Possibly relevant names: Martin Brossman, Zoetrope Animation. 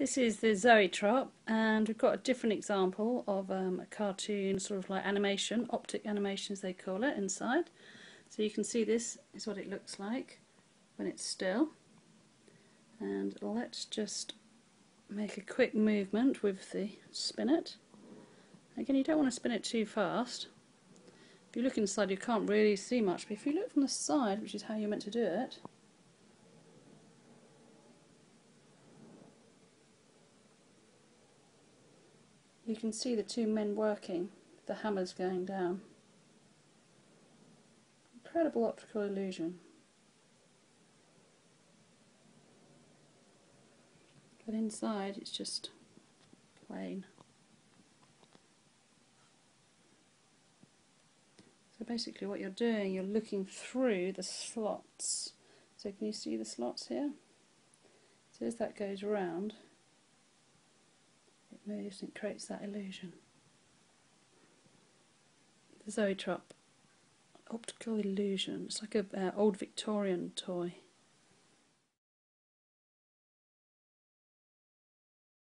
This is the Zoetrope, and we've got a different example of a cartoon sort of like animation, optic animations they call it, inside. So you can see this is what it looks like when it's still. And let's just make a quick movement with the spinet. Again, you don't want to spin it too fast. If you look inside you can't really see much, but if you look from the side, which is how you're meant to do it, you can see the two men working, the hammers going down. Incredible optical illusion. But inside it's just plain. So basically what you're doing, you're looking through the slots. So can you see the slots here? So as that goes round, it moves and it creates that illusion. The Zoetrope. Optical illusion. It's like an old Victorian toy.